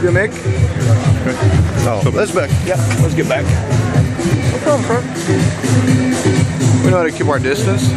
baby Mick? Okay. No, so let's back. Yeah, let's get back. No problem, friend. We know how to keep our distance.